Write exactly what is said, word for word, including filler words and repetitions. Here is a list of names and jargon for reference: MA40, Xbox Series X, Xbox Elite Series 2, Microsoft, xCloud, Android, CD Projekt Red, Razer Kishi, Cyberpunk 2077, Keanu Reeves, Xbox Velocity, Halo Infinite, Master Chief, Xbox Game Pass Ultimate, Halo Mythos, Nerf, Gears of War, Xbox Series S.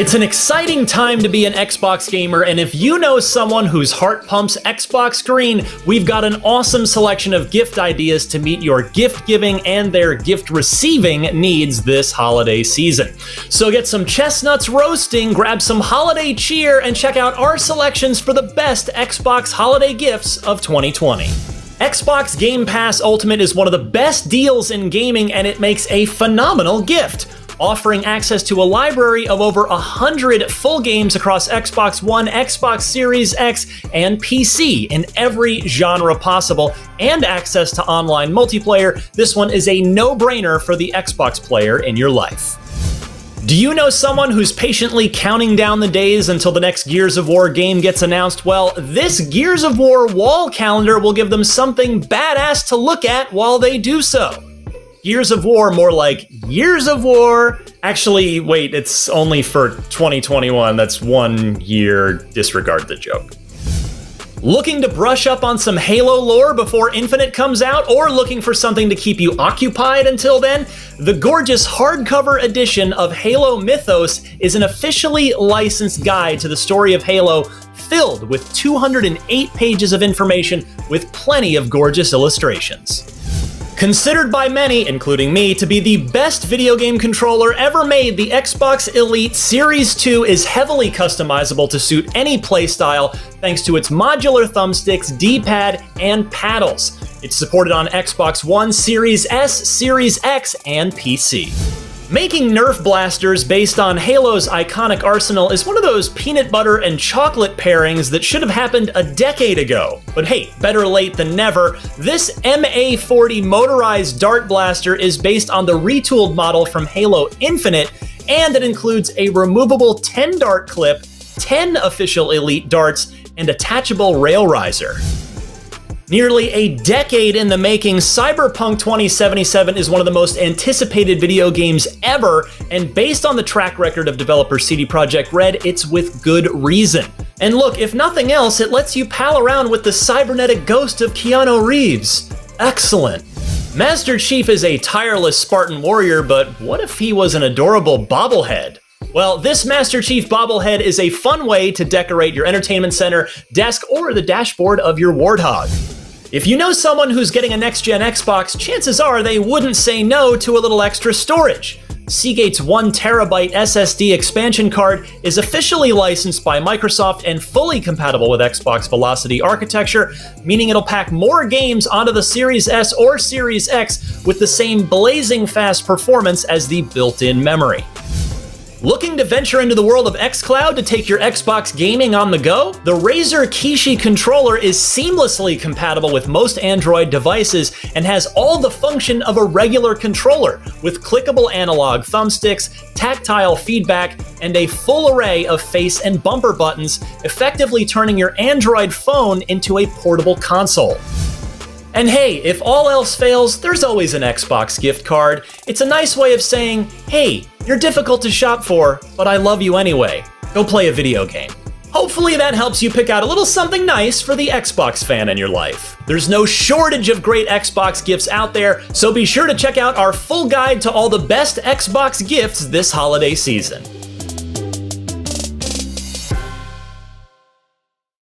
It's an exciting time to be an Xbox gamer, and if you know someone whose heart pumps Xbox green, we've got an awesome selection of gift ideas to meet your gift giving and their gift receiving needs this holiday season. So get some chestnuts roasting, grab some holiday cheer, and check out our selections for the best Xbox holiday gifts of twenty twenty. Xbox Game Pass Ultimate is one of the best deals in gaming, and it makes a phenomenal gift, offering access to a library of over one hundred full games across Xbox One, Xbox Series X, and P C in every genre possible, and access to online multiplayer. This one is a no-brainer for the Xbox player in your life. Do you know someone who's patiently counting down the days until the next Gears of War game gets announced? Well, this Gears of War wall calendar will give them something badass to look at while they do so. Gears of War, more like Years of War. Actually, wait, it's only for twenty twenty-one. That's one year. Disregard the joke. Looking to brush up on some Halo lore before Infinite comes out, or looking for something to keep you occupied until then? The gorgeous hardcover edition of Halo Mythos is an officially licensed guide to the story of Halo, filled with two hundred eight pages of information with plenty of gorgeous illustrations. Considered by many, including me, to be the best video game controller ever made, the Xbox Elite Series two is heavily customizable to suit any playstyle thanks to its modular thumbsticks, D-pad, and paddles. It's supported on Xbox One, Series S, Series X, and P C. Making Nerf blasters based on Halo's iconic arsenal is one of those peanut butter and chocolate pairings that should have happened a decade ago. But hey, better late than never. This M A forty motorized dart blaster is based on the retooled model from Halo Infinite, and it includes a removable ten dart clip, ten official Elite darts, and attachable rail riser. Nearly a decade in the making, Cyberpunk twenty seventy-seven is one of the most anticipated video games ever, and based on the track record of developer C D Projekt Red, it's with good reason. And look, if nothing else, it lets you pal around with the cybernetic ghost of Keanu Reeves. Excellent. Master Chief is a tireless Spartan warrior, but what if he was an adorable bobblehead? Well, this Master Chief bobblehead is a fun way to decorate your entertainment center, desk, or the dashboard of your Warthog. If you know someone who's getting a next-gen Xbox, chances are they wouldn't say no to a little extra storage. Seagate's one terabyte S S D expansion card is officially licensed by Microsoft and fully compatible with Xbox Velocity architecture, meaning it'll pack more games onto the Series S or Series X with the same blazing fast performance as the built-in memory. Looking to venture into the world of xCloud to take your Xbox gaming on the go? The Razer Kishi controller is seamlessly compatible with most Android devices and has all the function of a regular controller, with clickable analog thumbsticks, tactile feedback, and a full array of face and bumper buttons, effectively turning your Android phone into a portable console. And hey, if all else fails, there's always an Xbox gift card. It's a nice way of saying, hey, you're difficult to shop for, but I love you anyway. Go play a video game. Hopefully that helps you pick out a little something nice for the Xbox fan in your life. There's no shortage of great Xbox gifts out there, so be sure to check out our full guide to all the best Xbox gifts this holiday season.